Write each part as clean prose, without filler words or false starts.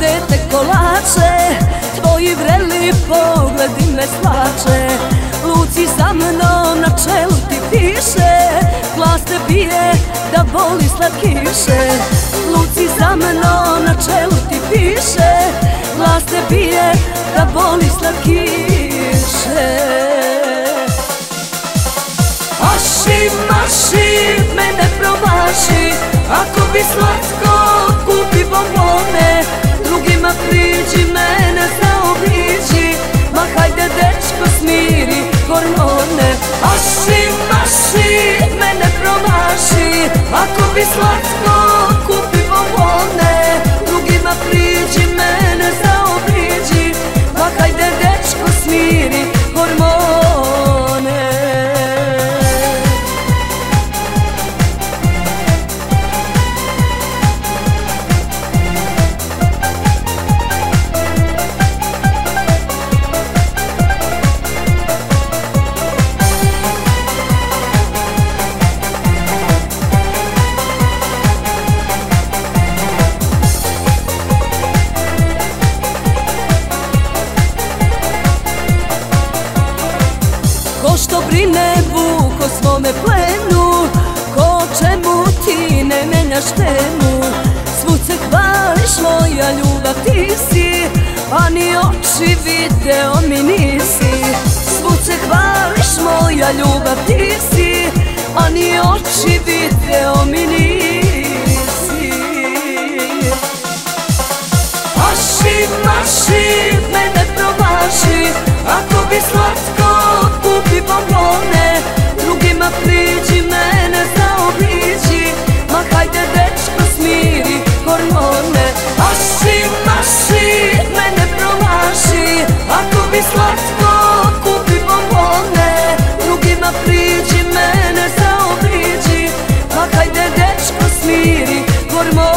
dete kolače, tvoji vreli pogledi me slače. Luci sa mnom na čelu ti piše, glas te bije da boli slatkiše. Luci sa mnom na čelu ti piše, glas te bije da boli slatkiše. Asi masi, mene promaši, ako bi slatko kupi bombone, drugima priđi, mene zaobliđi, ma hajde dečko smiri hormone. Asi masi, mene promaši, ako bi slatko kupi bombone, drugima priđi, mene zaobliđi, ma hajde dečko smiri hormone. Ko što brine vuk o svome plenu, ko čemu ti ne menjaš temu. Svud se hvališ, moja ljubav ti si, a ni oči video mi nisi. Svud se hvališ, moja ljubav ti si, a ni oči video mi nisi. Asi masi, mene promaši, ako bi slatko kupi bombone, drugima priđi, mene zaobliđi, ma hajde dečko smiri hormone. Asi masi, mene promaši, ako bi slatko kupi bombone, drugima priđi, mene zaobliđi, ma hajde dečko smiri hormone.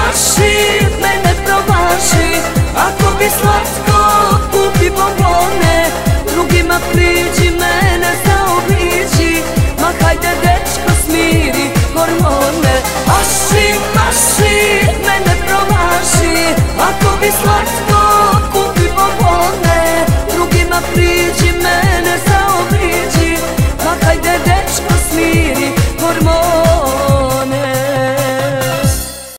Asi, mene promaši, ako bi slatko kupi bombone, drugima priđi, mene zaobliđi, ma hajde dečko smiri hormone. Asi masi, mene promaši, ako bi slatko